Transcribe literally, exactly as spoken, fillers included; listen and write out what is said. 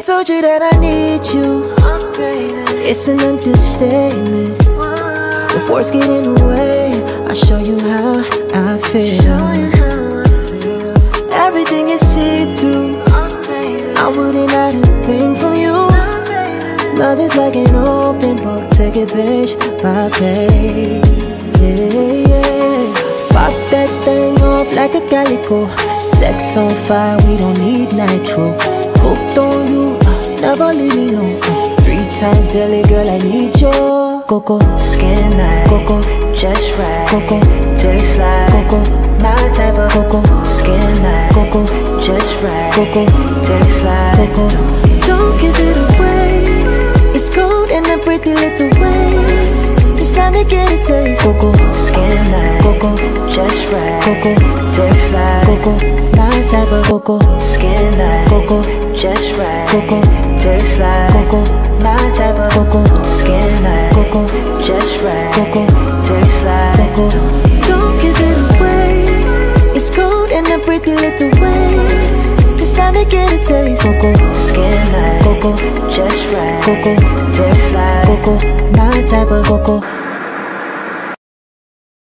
I told you that I need you, it's an understatement. If words get in the way, I'll show you how I feel. Everything is see-through, I wouldn't hide a thing from you. Love is like an open book, take it page by page. Yeah, yeah. Pop that thing off like a calico. Sex on fire, we don't need nitro. Hooked on you, never leave me alone. Three times daily, girl, I need you. Cocoa, skin light, Cocoa, just right, Cocoa, taste like Cocoa, my type of Cocoa, skin light, Cocoa, just right, Cocoa, taste like Cocoa. Don't give it away, it's gold in a pretty little ways. Just let me get a taste. Cocoa, skin light, Cocoa, just right, Cocoa, taste like Cocoa, my type of Cocoa, skin light, Cocoa, just right, Cocoa, taste like Cocoa, my type of Cocoa, skin light. Cocoa, just right, Cocoa, taste like Cocoa. Don't give it away, it's gold in a pretty little ways. Just let me get a taste. Cocoa, skin like Cocoa, just right, Cocoa, taste like Cocoa, my type of Cocoa.